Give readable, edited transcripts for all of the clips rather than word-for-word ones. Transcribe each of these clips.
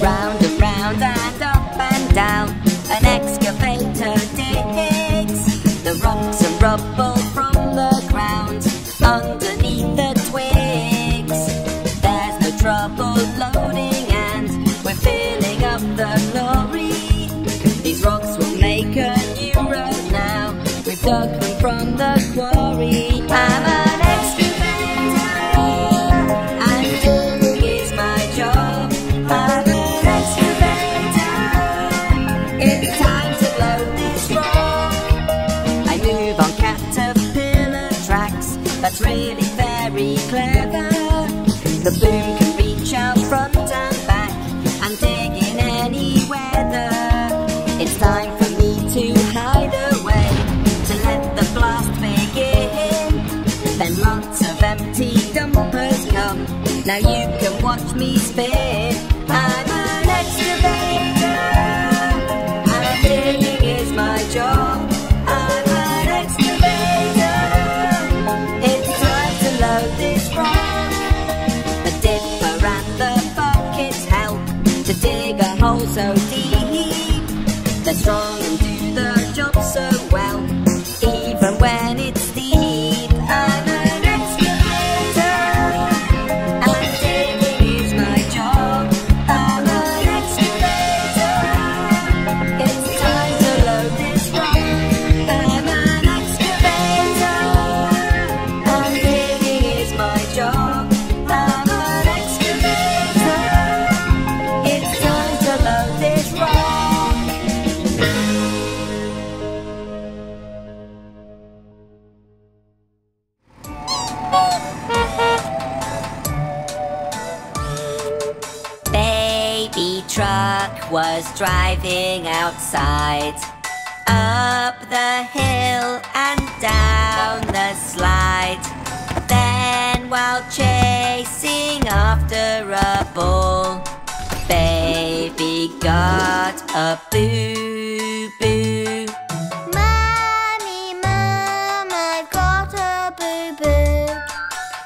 round and round and up and down. An excavator digs the rocks and rubble from the ground underneath the twigs. There's no trouble loading and we're filling up the lorry. These rocks will make a new road now. We've dug them from the quarry. I'm really very clever. The boom can reach out front and back and dig in any weather. It's time for me to hide away to let the blast begin. Then lots of empty dumpers come. Now you can watch me spin. I'm an excavator and digging is my job. So deep, they're strong and do the job so well, even when it's steep. I'm an excavator, and digging is my job. I'm an excavator, it's time to load this rock. I'm an excavator, and digging is my job. I'm an excavator, it's time. Was driving outside, up the hill and down the slide. Then while chasing after a ball, baby got a boo-boo. Mommy, Mum, I've got a boo-boo.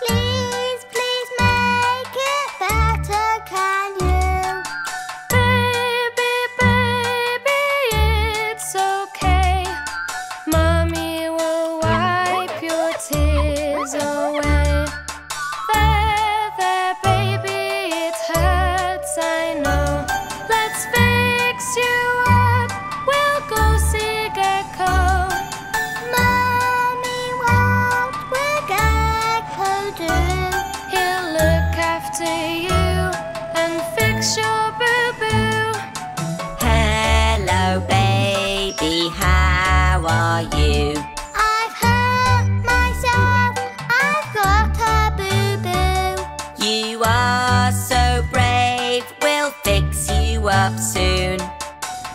Please, please make it better, can you? Up soon.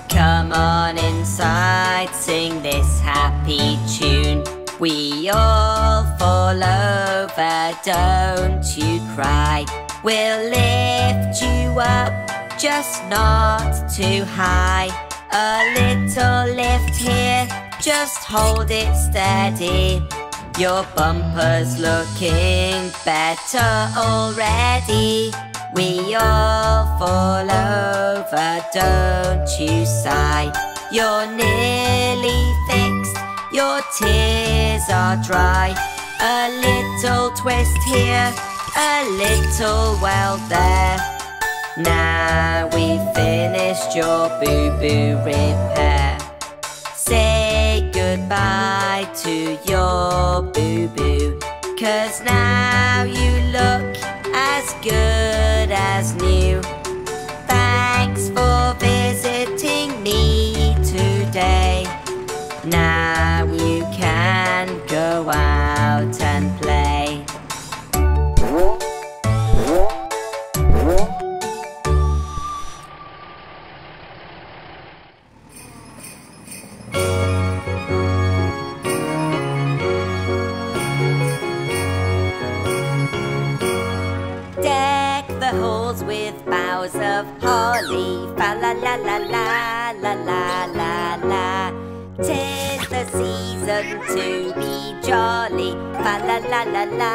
Come on inside, sing this happy tune. We all fall over, don't you cry. We'll lift you up, just not too high. A little lift here, just hold it steady. Your bumper's looking better already. We all fall over, don't you sigh. You're nearly fixed, your tears are dry. A little twist here, a little weld there. Now we've finished your boo-boo repair. Say goodbye to your boo-boo, 'cause now you look as good as new. Thanks for visiting me today. Now you can go out and play. Of holly, fa la la la la la la la la. 'Tis the season to be jolly, fa la la la la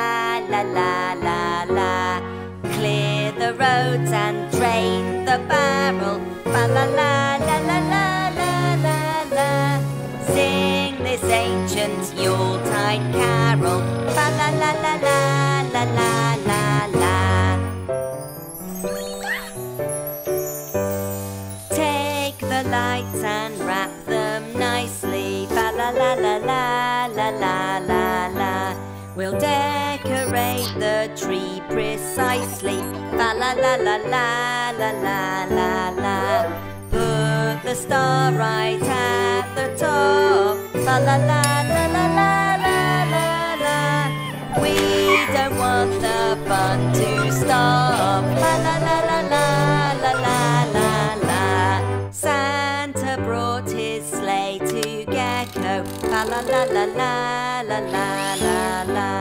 la la la la. Clear the roads and drain the the barrel. Fa la la la la la la la la. Sing this ancient Yuletide carol. Fa la la la la la la la la. Take the lights and wrap them nicely. Fa la la la la la la la la. We'll decorate the tree precisely. Fa la la la la la la la la. Put the star right at the top. Fa la la la la la la la la. We don't want the fun to stop. Fa la la la la la la la la. Santa brought his sleigh to Gecko. Fa la la la la la la la la.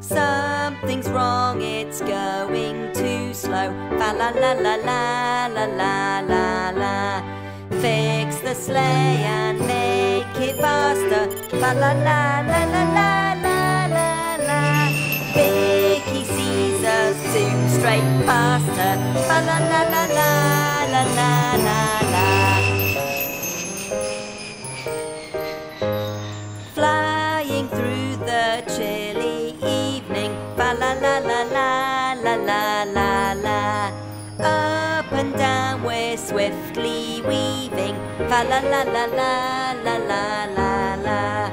Something's wrong, it's going too slow. Fa la la la la la la la la. Fix the sleigh and make it faster. Fa la la la la la la la la. Vicky sees us zoom straight past her. Fa la la la la la la la la. Flying through the chilly. Fa la la la la la la la la. Up and down we're swiftly weaving. Fa la la la la la la la la.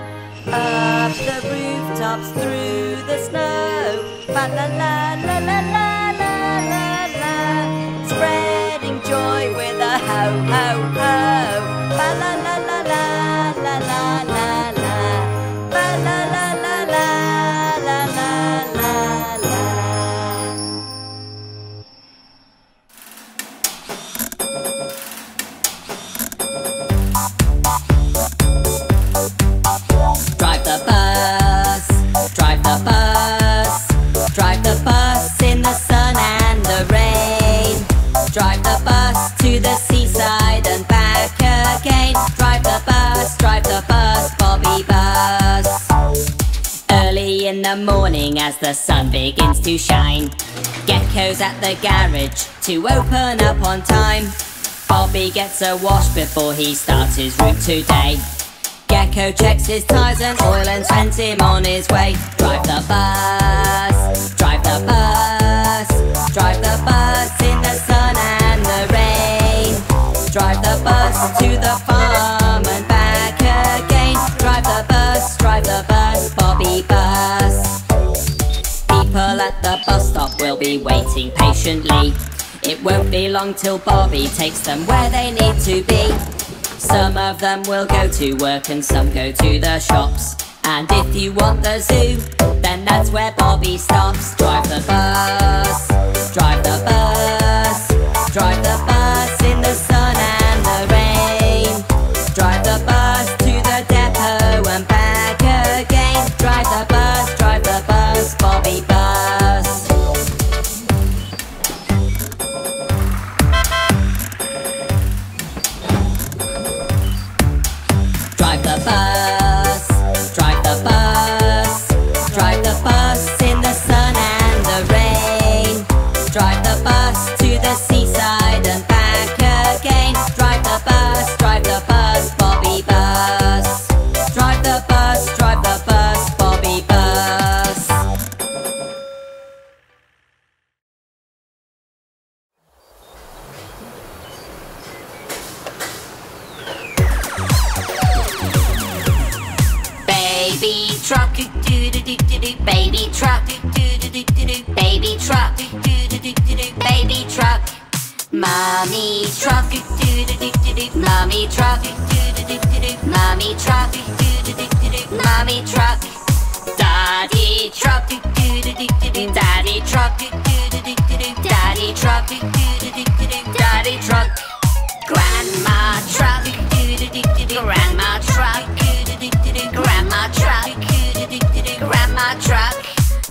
Up the rooftops through the snow. Fa la la la la la la la la. Spreading joy with a ho ho ho. Fa la la la la la la la la. Fa la la la la. In the morning as the sun begins to shine, Gecko's at the garage to open up on time. Bobby gets a wash before he starts his route today. Gecko checks his tyres and oil and sends him on his way. Drive the bus, drive the bus, drive the bus in the sun and the rain. Drive the bus to the farm and back again. Drive the bus, Bobby bus. People at the bus stop will be waiting patiently. It won't be long till Bobby takes them where they need to be. Some of them will go to work and some go to the shops. And if you want the zoo, then that's where Bobby stops. Drive the bus, drive the bus, drive the bus in the sun and the rain. Drive the bus to the depot and back. Drive the bus, Bobby bus. Drive the bus, drive the bus, drive the bus in the sun and the rain. Drive the bus to the seaside and back again. Drive the bus, Bobby bus. Drive the bus, Bobby bus. Baby truck, do do do do do do. Baby truck, do do do do do. Baby truck, do do do do do. Baby truck. Mommy truck, do do do do do. Mommy truck, do do do do do. Mommy truck, do do do do do. Mommy truck. Daddy truck, do do do do do. Daddy truck, do do do do do. Daddy truck, do do do do do. Daddy truck. Grandma truck, do do do do do. Grandma truck, do do do do. Grandma truck, do do do do. Grandma truck.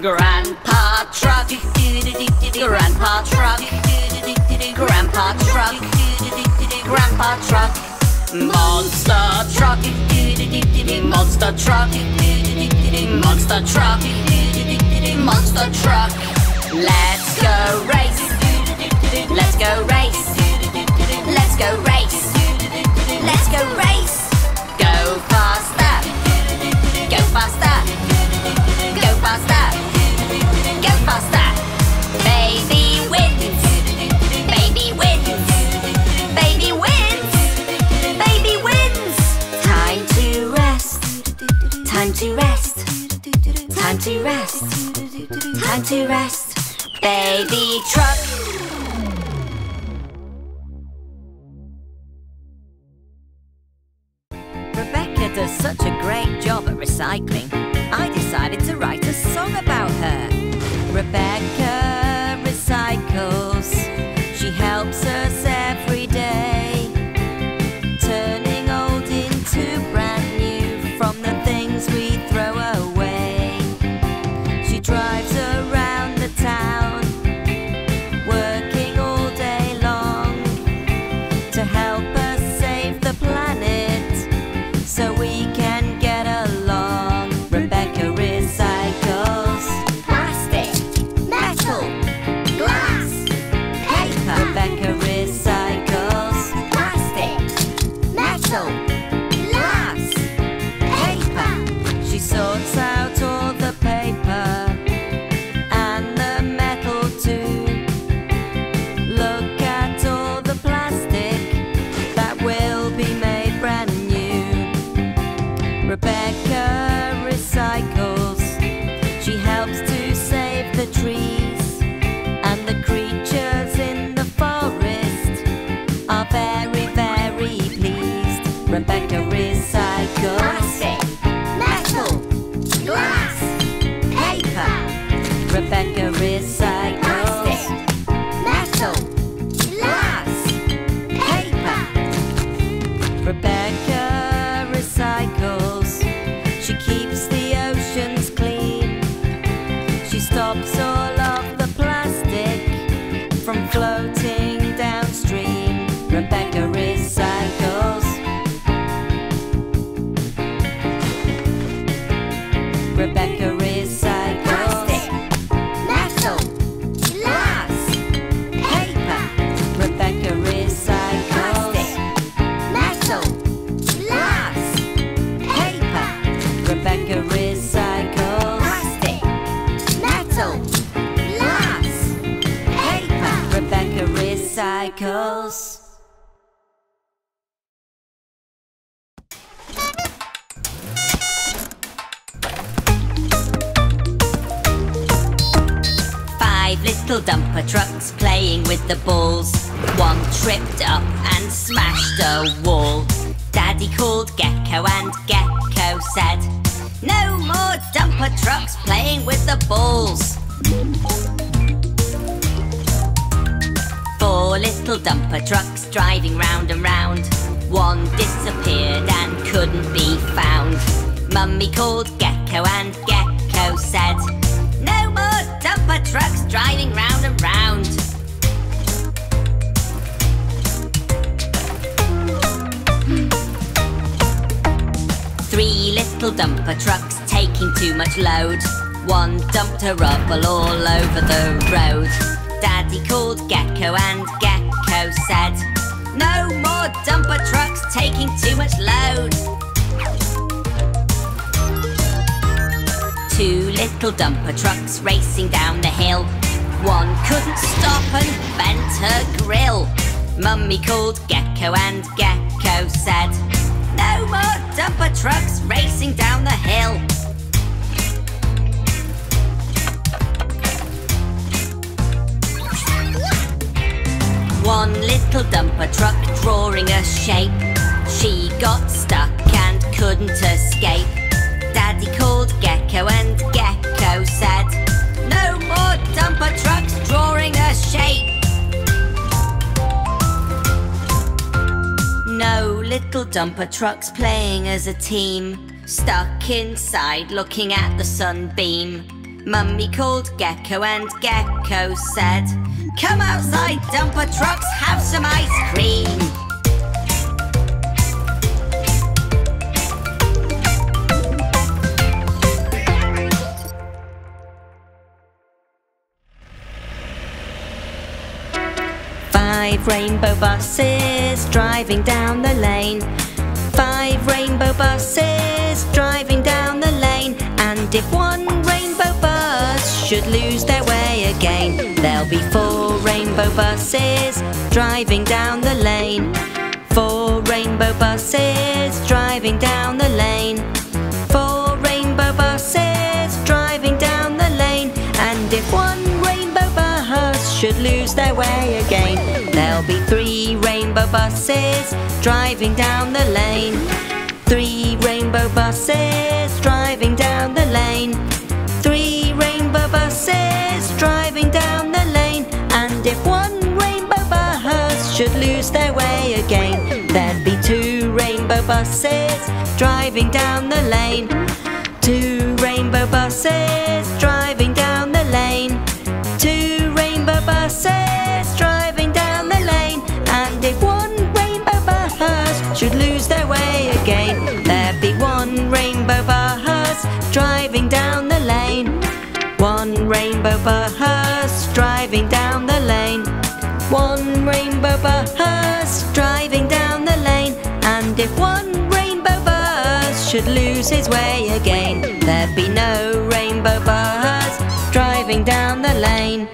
Grandpa truck, do do do do. Grandpa truck, do do do do. Grandpa truck, Grandpa truck. Monster truck, monster truck, monster truck, monster truck. Let's go race, let's go race, rest. Time to rest, baby truck. Rebecca does such a great job at recycling. I decided to write a song about her. Rebecca recycles. She helps us every day, turning old into brand new from the things we throw away. She drives around the town, working all day long to help us save the planet so we can get along. Rebecca recycles plastic, metal, glass, paper. Rebecca recycles plastic, metal, glass, paper. She sorts out all the paper and the metal too. Look at all the plastic that will be made brand new. Rebecca recycles. She helps to save the trees, and the creatures in the forest are very, very pleased. Rebecca recycles plastic, metal, glass, paper. Rebecca recycles plastic, metal, glass, paper. Rebecca recycles. She keeps the oceans clean. She stops all of the plastic from floating downstream. Rebecca recycles. Rebecca recycles plastic, metal, glass, paper. Rebecca recycles metal, glass, paper. Rebecca recycles plastic, metal, glass, paper. Rebecca recycles. Five little dumper trucks playing with the balls. One tripped up and smashed a wall. Daddy called Gecko and Gecko said, "No more dumper trucks playing with the balls." Four little dumper trucks driving round and round. One disappeared and couldn't be found. Mummy called Gecko and Gecko said, "No more dumper trucks driving round and round." Three little dumper trucks taking too much load. One dumped her rubble all over the road. Daddy called Gecko and Gecko said, "No more dumper trucks taking too much load." Two little dumper trucks racing down the hill. One couldn't stop and bent her grill. Mummy called Gecko and Gecko said, "No more dumper trucks racing down the hill." One little dumper truck drawing a shape. She got stuck and couldn't escape. Daddy called Gecko and Gecko said, "No more dumper trucks drawing a shape." No little dumper trucks playing as a team. Stuck inside looking at the sunbeam. Mummy called Gecko and Gecko said, "Come outside, dumper trucks, have some ice cream." Five rainbow buses driving down the lane. Five rainbow buses driving down the lane. And if one rainbow bus should lose their way again, there'll be four rainbow buses driving down the lane. Four rainbow buses driving down the lane. Four rainbow buses driving down the lane. should lose their way again, there'll be 3 rainbow buses driving down the lane. 3 rainbow buses driving down the lane. 3 rainbow buses driving down the lane. And if one rainbow bus should lose their way again, there'd be 2 rainbow buses driving down the lane. 2 rainbow buses driving down the lane. 2 rainbow buses driving down the lane. And if one rainbow bus should lose their way again, there'd be 1 rainbow bus driving down the lane. 1 rainbow bus driving down the lane. 1 rainbow bus driving down the lane. And if one rainbow bus should lose his way again, there'd be no rainbow bus driving down the lane.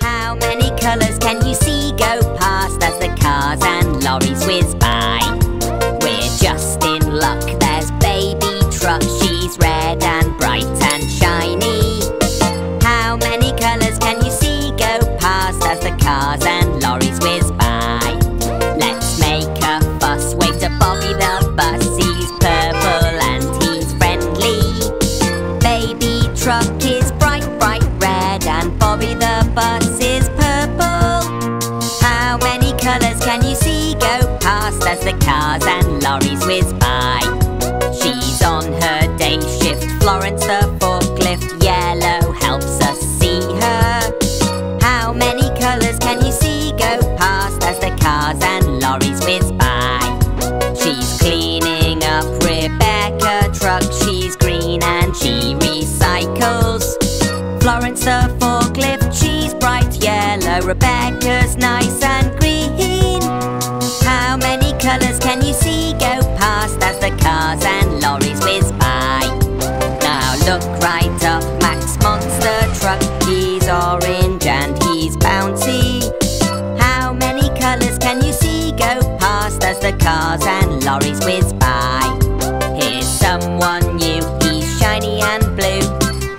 How many colours can you see go past as the cars and lorries whiz by? We're just in luck, there's baby truck, she's red and bright and shiny. How many colours can you see go past as the cars and lorries whiz by? Let's make a fuss, wave to Bobby the bus, he's purple and he's friendly. Baby truck is bright, bright red and Bobby the bus is purple. How many colours can you see go past as the cars and lorries whiz by? She's on her day shift, Florence the forklift, yellow helps us see her. How many colours can you see go past as the cars and lorries whiz by? She's cleaning up, Rebecca truck, she's green and she recycles. Florence the forklift, she's bright yellow, Rebecca's nice and green. How many colours can you see go past as the cars and lorries whiz by? Now look right up, Max monster truck, he's orange and he's bouncy. How many colours can you see go past as the cars and lorries whiz by? Here's someone new, he's shiny and blue,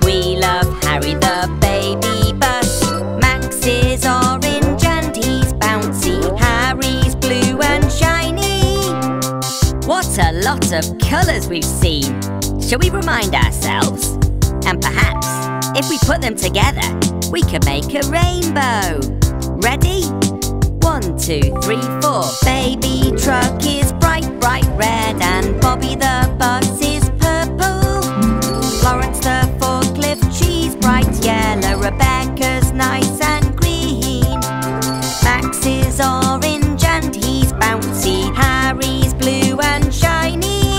we love Harry the baby bus. Max is orange and he's bouncy, Harry's blue and shiny. What a lot of colours we've seen! Shall we remind ourselves? And perhaps, if we put them together, we could make a rainbow. Ready? 1, 2, 3, 4. Baby truck is bright, bright red, and Bobby the bus is purple. Florence the forklift, she's bright yellow, Rebecca's nice and green. Max is orange and he's bouncy, Harry's blue and shiny.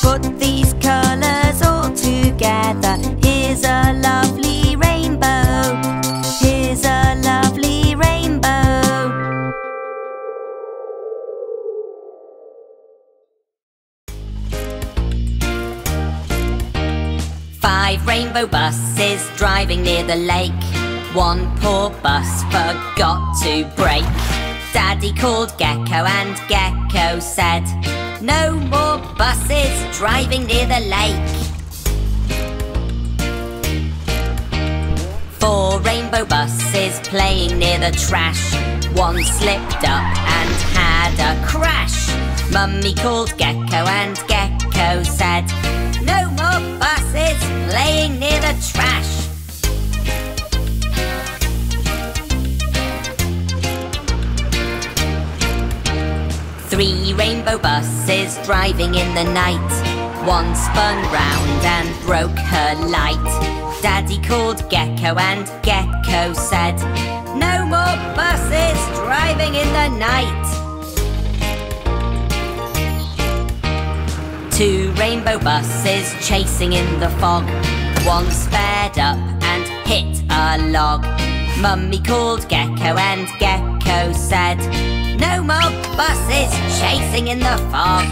Put these colours all together, here's a lovely rainbow. Here's a lovely rainbow. Five rainbow buses driving near the lake. One poor bus forgot to brake. Daddy called Gecko and Gecko said, no more buses driving near the lake. 4 rainbow buses playing near the trash. One slipped up and had a crash. Mummy called Gecko and Gecko said, no more buses playing near the trash. 3 rainbow buses driving in the night. One spun round and broke her light. Daddy called Gecko and Gecko said, no more buses driving in the night. 2 rainbow buses chasing in the fog. One sped up and hit a log. Mummy called Gecko and Gecko said, no more buses chasing in the fog.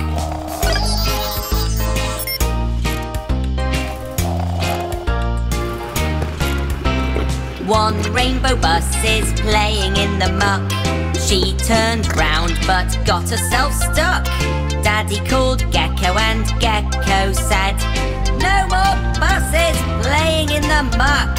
1 rainbow bus is playing in the muck. She turned round but got herself stuck. Daddy called Gecko and Gecko said, no more buses playing in the muck.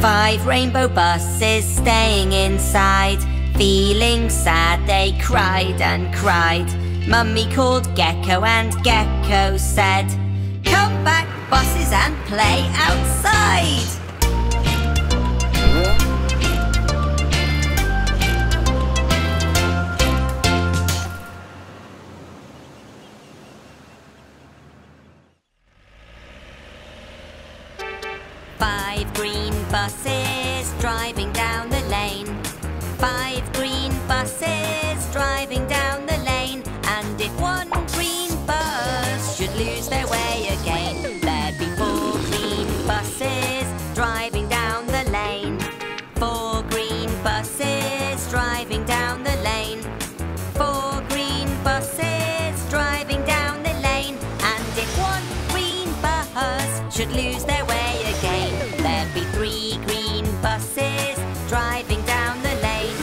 5 rainbow buses staying inside, feeling sad they cried and cried. Mummy called Gecko and Gecko said, come back buses and play outside. Buses driving down the lane. 5 green buses driving down the lane. And if one green bus should lose their way again, there'd be 4 green buses driving down the lane. 4 green buses driving down the lane. 4 green buses driving down the lane. And if one green bus should lose their way again, there'd be 3 green buses driving down the lane.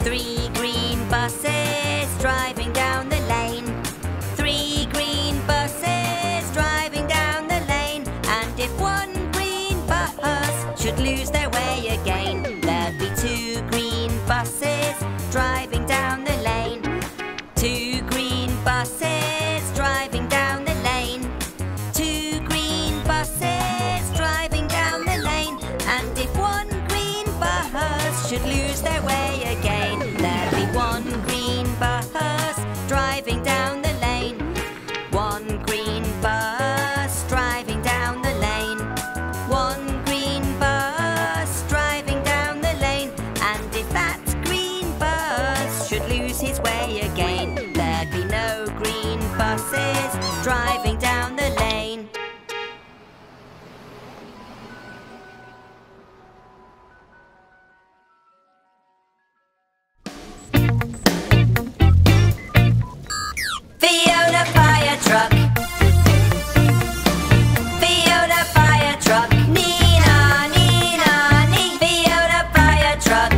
3 green buses driving down the lane. 3 green buses driving down the lane. And if one green bus should lose their way again, there'd be 2 green buses driving down the lane. 2 green buses driving down the lane. 2 green buses driving down the lane. And if one green bus should lose their way again, there'll be 1 green bus driving down the lane. 1 green bus driving down the lane. 1 green bus driving down the lane. And if that green bus should lose his way again, there'd be no green buses driving down the lane. Fiona fire truck, Nina, Nina, Nina. Fiona fire truck,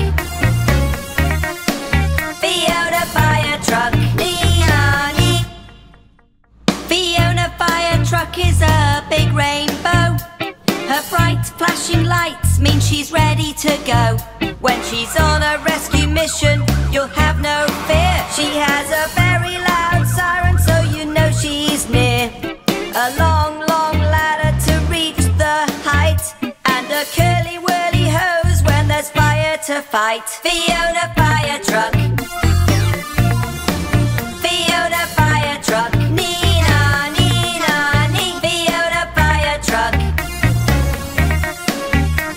Fiona fire truck, Nina, Nina. Fiona fire truck is a big rainbow. Her bright flashing lights mean she's ready to go. When she's on a rescue mission, you'll have no fear. She has a very loud siren, so you know she's near. A long, long ladder to reach the height, and a curly whirly hose when there's fire to fight. Fiona fire truck, Fiona fire truck, Nina, Nina, Nina. Fiona fire truck,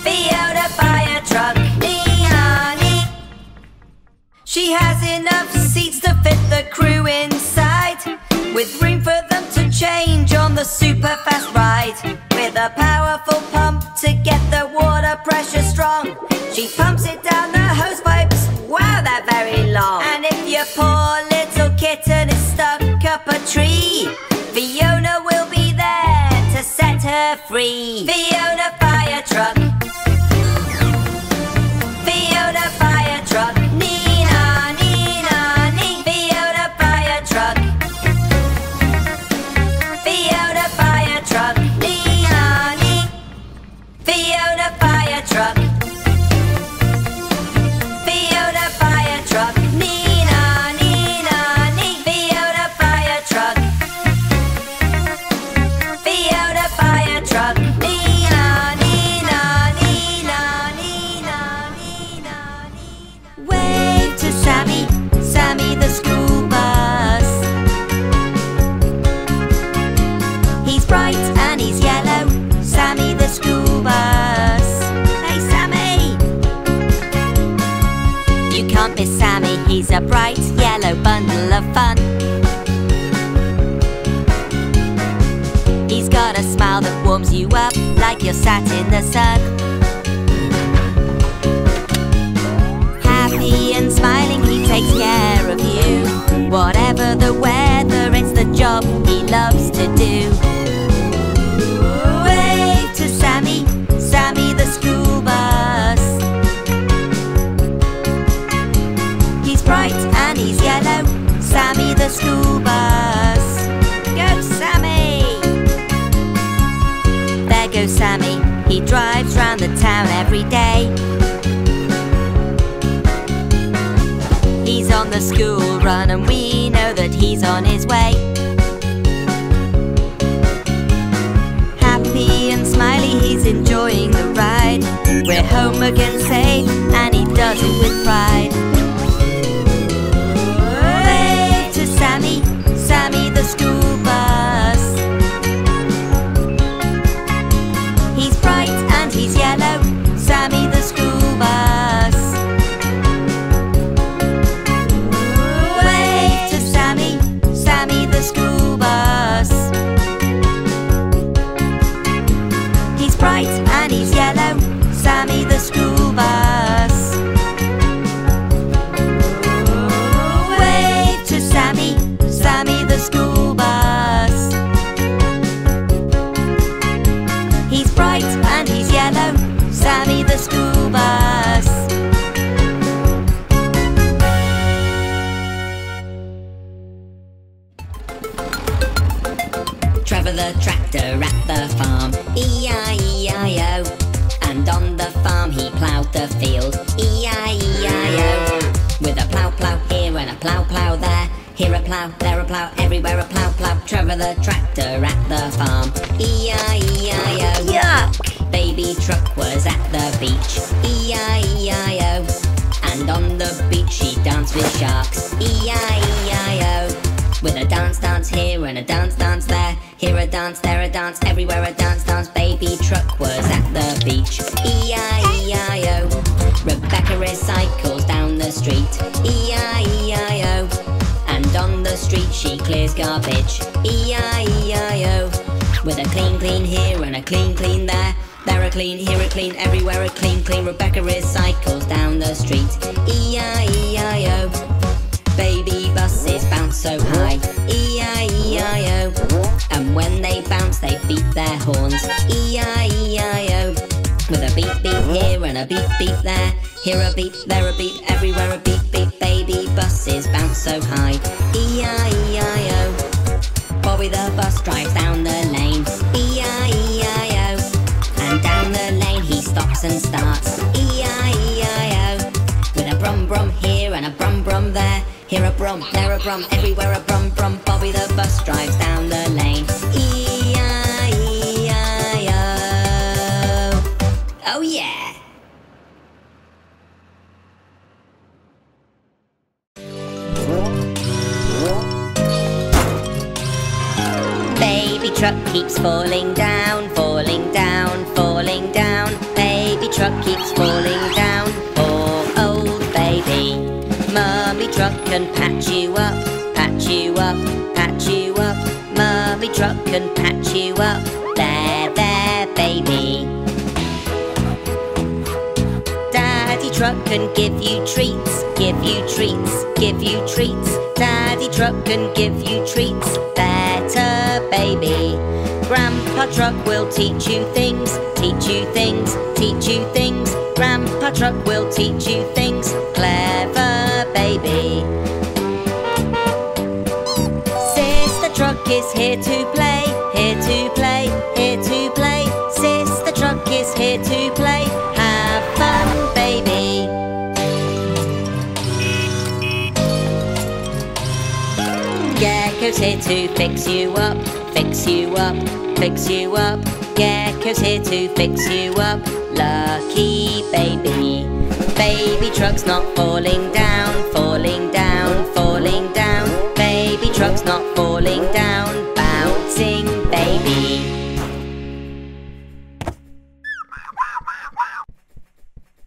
Fiona fire truck, Nina, Nina. She has enough seats to fit the crew inside, with room for them to change on the super fast ride. With a powerful pump to get the water pressure strong, she pumps it down the hose pipes, wow they're very long. And if your poor little kitten is stuck up a tree, Fiona will be there to set her free. Fiona fire truck, Fiona fire truck, Nina, Nina, Nina. Fiona fire truck, Fiona fire truck, Nina, Nina. Fiona fire truck, Fiona fire truck, Nina, Nina, Nina. Fiona fire truck, Fiona fire truck, Nina, Nina, Nina, Nina, Nina, Nina. Wave to Sammy, Sammy the school bus. He's bright and he's yellow, Sammy the school bus. Hey Sammy! You can't miss Sammy, he's a bright yellow bundle of fun. He's got a smile that warms you up like you're sat in the sun. Happy and smiling, he takes care of you. Whatever the weather, it's the job he loves to do. Wave to Sammy, Sammy the school bus. He's bright the school bus. Go Sammy! There goes Sammy. He drives round the town every day. He's on the school run and we know that he's on his way. Happy and smiley, he's enjoying the ride. We're home again safe and he does it with pride. Wave to Sammy, Sammy the school bus. He's bright and he's yellow, Sammy the school bus. Wave to Sammy, Sammy the school bus. He's bright and he's yellow, Sammy the school bus. Wave to Sammy, Sammy the school bus. He's bright and he's yellow, Sammy the school bus. Trevor the tractor at the farm, E-I-E-I-O. And on the farm he ploughed the field, E-I-E-I-O. With a plough plough here and a plough plough there, here a plough, there a plough, everywhere a plough plough. Trevor the tractor at the farm, E-I-E-I-O. Yuck! Baby truck was at the beach, E-I-E-I-O. And on the beach she danced with sharks, E-I-E-I-O. With a dance dance here and a dance dance there, here a dance, there a dance, everywhere a dance dance. Baby truck was at the beach, E-I-E-I-O. Rebecca recycles down the street, E-I-E-I-O. And on the street she clears garbage, E-I-E-I-O. With a clean clean here and a clean clean there, there a clean, here a clean, everywhere a clean clean. Rebecca recycles down the street, E-I-E-I-O. Baby buses bounce so high, E-I-E-I-O. And when they bounce they beat their horns, E-I-E-I-O. With a beep beep here and a beep beep there, here a beep, there a beep, everywhere a beep beep. Baby buses bounce so high, E-I-E-I-O. Bobby the bus drives down the lane, E-I-E-I-O. And down the lane he stops and starts, E-I-E-I-O. With a brum brum here and a brum brum there, here a brum, there a brum, everywhere a brum brum. Bobby the bus drives down the lane, E-I-E-I-O. Oh yeah! Baby truck keeps falling down, falling down, falling down. Baby truck keeps falling down, poor old baby. Mummy truck can patch you up, patch you up, patch you up. Mummy truck can patch you up, there, baby. Daddy truck can give you treats, give you treats, give you treats. Daddy truck can give you treats, better, baby. Grandpa truck will teach you things, teach you things, teach you things. Grandpa truck will teach you things, clever baby. Sister truck is here to play, here to play, here to play. Sister truck is here to play, have fun baby. Gecko's here to fix you up, fix you up, fix you up. Gecko's here to fix you up, lucky baby. Baby truck's not falling down,